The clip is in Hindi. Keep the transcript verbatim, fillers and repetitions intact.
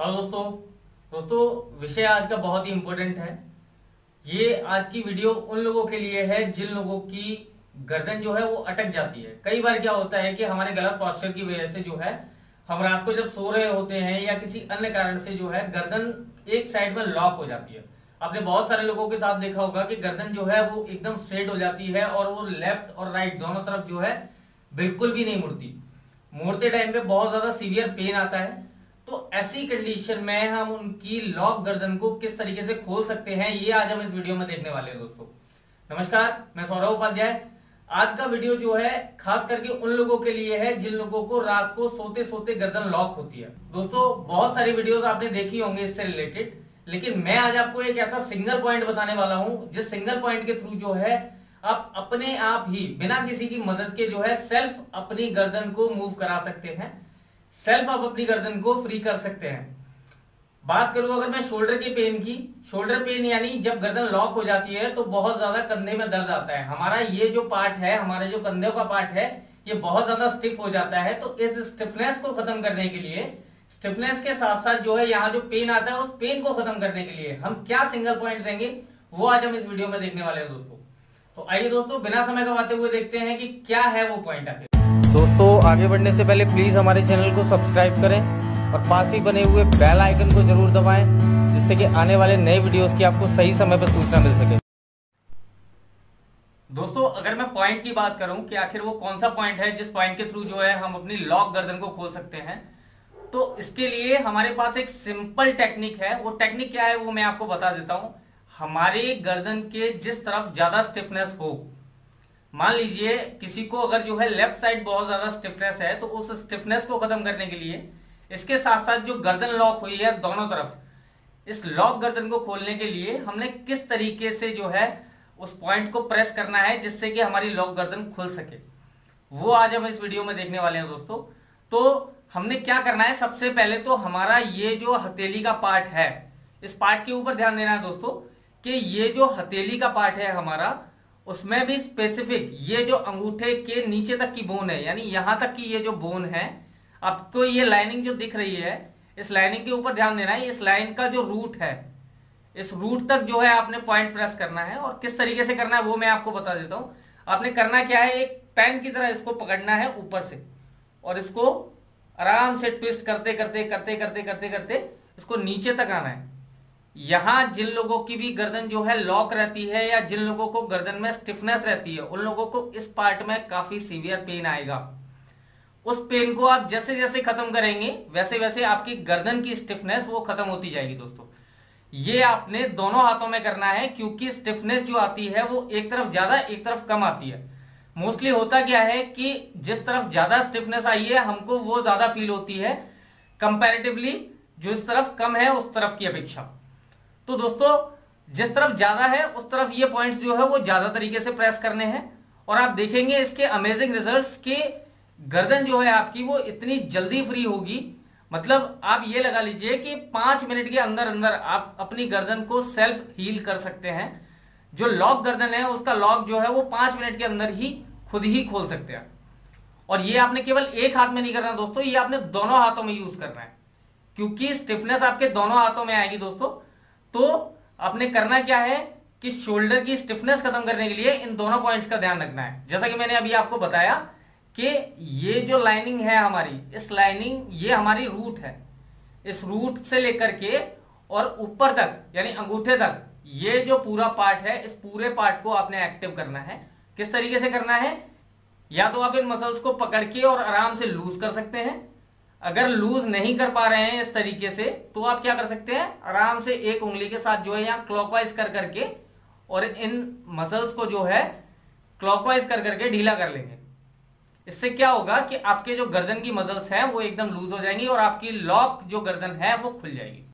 हाँ दोस्तों दोस्तों विषय आज का बहुत ही इम्पोर्टेंट है। ये आज की वीडियो उन लोगों के लिए है जिन लोगों की गर्दन जो है वो अटक जाती है। कई बार क्या होता है कि हमारे गलत पॉस्चर की वजह से जो है हम रात को जब सो रहे होते हैं या किसी अन्य कारण से जो है गर्दन एक साइड में लॉक हो जाती है। आपने बहुत सारे लोगों के साथ देखा होगा कि गर्दन जो है वो एकदम स्ट्रेट हो जाती है और वो लेफ्ट और राइट दोनों तरफ जो है बिल्कुल भी नहीं मुड़ती। मुड़ते टाइम पे बहुत ज्यादा सीवियर पेन आता है। तो ऐसी कंडीशन में हम उनकी लॉक गर्दन को किस तरीके से खोल सकते हैं, ये आज हम इस वीडियो में देखने वाले हैं। दोस्तों नमस्कार, मैं सौरभ उपाध्याय। आज का वीडियो जो है खास करके उन लोगों के लिए है जिन लोगों को रात को सोते सोते गर्दन लॉक होती है। दोस्तों बहुत सारी वीडियोस आपने देखी होंगे इससे रिलेटेड, लेकिन मैं आज आपको एक ऐसा सिंगल पॉइंट बताने वाला हूं जिस सिंगल पॉइंट के थ्रू जो है आप अपने आप ही बिना किसी की मदद के जो है सेल्फ अपनी गर्दन को मूव करा सकते हैं, सेल्फ आप अपनी गर्दन को फ्री कर सकते हैं। बात करूं अगर मैं शोल्डर के पेन की, शोल्डर पेन यानी जब गर्दन लॉक हो जाती है तो बहुत ज्यादा कंधे में दर्द आता है। हमारा ये जो पार्ट है, हमारे जो कंधे का पार्ट है, ये बहुत ज्यादा स्टिफ हो जाता है। तो इस स्टिफनेस को खत्म करने के लिए, स्टिफनेस के साथ साथ जो है यहाँ जो पेन आता है उस पेन को खत्म करने के लिए हम क्या सिंगल पॉइंट देंगे, वो आज हम इस वीडियो में देखने वाले हैं दोस्तों। तो आइए दोस्तों बिना समय गंवाते हुए देखते हैं कि क्या है वो पॉइंट आगे। दोस्तों आगे बढ़ने से पहले प्लीज हमारे चैनल को सब्सक्राइब करें और पास ही बने हुए बेल आइकन को जरूर दबाएं, जिससे कि आने वाले नए वीडियोस की आपको सही समय पर सूचना मिल सके। दोस्तों अगर मैं पॉइंट की बात करूं कि आखिर वो कौन सा पॉइंट है जिस पॉइंट के थ्रू जो है हम अपनी लॉक गर्दन को खोल सकते हैं, तो इसके लिए हमारे पास एक सिंपल टेक्निक है। वो टेक्निक क्या है वो मैं आपको बता देता हूँ। हमारे गर्दन के जिस तरफ ज्यादा स्टिफनेस हो, मान लीजिए किसी को अगर जो है लेफ्ट साइड बहुत ज्यादा स्टिफनेस है, तो उस स्टिफनेस को खत्म करने के लिए इसके साथ साथ जो गर्दन लॉक हुई है दोनों तरफ, इस लॉक गर्दन को खोलने के लिए हमने किस तरीके से जो है उस पॉइंट को प्रेस करना है जिससे कि हमारी लॉक गर्दन खुल सके, वो आज हम इस वीडियो में देखने वाले हैं दोस्तों। तो हमने क्या करना है, सबसे पहले तो हमारा ये जो हथेली का पार्ट है, इस पार्ट के ऊपर ध्यान देना है दोस्तों कि ये जो हथेली का पार्ट है हमारा, उसमें भी स्पेसिफिक ये जो अंगूठे के नीचे तक की बोन है, यानी यहां तक की ये जो बोन है, आपको ये लाइनिंग जो दिख रही है, इस लाइनिंग के ऊपर ध्यान देना है। इस लाइन का जो रूट है, इस रूट तक जो है आपने पॉइंट प्रेस करना है। और किस तरीके से करना है वो मैं आपको बता देता हूँ। आपने करना क्या है, एक पेन की तरह इसको पकड़ना है ऊपर से और इसको आराम से ट्विस्ट करते करते करते करते करते करते इसको नीचे तक आना है। यहाँ जिन लोगों की भी गर्दन जो है लॉक रहती है या जिन लोगों को गर्दन में स्टिफनेस रहती है, उन लोगों को इस पार्ट में काफी सीवियर पेन आएगा। उस पेन को आप जैसे जैसे खत्म करेंगे वैसे वैसे आपकी गर्दन की स्टिफनेस वो खत्म होती जाएगी। दोस्तों ये आपने दोनों हाथों में करना है, क्योंकि स्टिफनेस जो आती है वो एक तरफ ज्यादा एक तरफ कम आती है। मोस्टली होता क्या है कि जिस तरफ ज्यादा स्टिफनेस आई है हमको वो ज्यादा फील होती है कंपेरेटिवली जो इस तरफ कम है उस तरफ की अपेक्षा। तो दोस्तों जिस तरफ ज्यादा है उस तरफ ये पॉइंट्स जो है वो ज्यादा तरीके से प्रेस करने हैं और आप देखेंगे इसके अमेजिंग रिजल्ट्स के गर्दन जो है आपकी वो इतनी जल्दी फ्री होगी। मतलब आप ये लगा लीजिए कि पांच मिनट के अंदर अंदर आप अपनी गर्दन को सेल्फ हील कर सकते हैं। जो लॉक गर्दन है उसका लॉक जो है वो पांच मिनट के अंदर ही खुद ही खोल सकते हैं। और ये आपने केवल एक हाथ में नहीं करना दोस्तों, ये आपने दोनों हाथों में यूज करना है, क्योंकि स्टिफनेस आपके दोनों हाथों में आएगी दोस्तों। तो आपने करना क्या है कि शोल्डर की स्टिफनेस खत्म करने के लिए इन दोनों पॉइंट्स का ध्यान रखना है। जैसा कि मैंने अभी आपको बताया कि ये जो लाइनिंग है हमारी, इस लाइनिंग ये हमारी रूट है, इस रूट से लेकर के और ऊपर तक यानी अंगूठे तक ये जो पूरा पार्ट है, इस पूरे पार्ट को आपने एक्टिव करना है। किस तरीके से करना है, या तो आप इन मसल्स को पकड़ के और आराम से लूज कर सकते हैं। अगर लूज नहीं कर पा रहे हैं इस तरीके से, तो आप क्या कर सकते हैं, आराम से एक उंगली के साथ जो है यहाँ क्लॉकवाइज कर करके और इन मसल्स को जो है क्लॉकवाइज कर करके ढीला कर लेंगे। इससे क्या होगा कि आपके जो गर्दन की मसल्स हैं वो एकदम लूज हो जाएंगी और आपकी लॉक जो गर्दन है वो खुल जाएगी।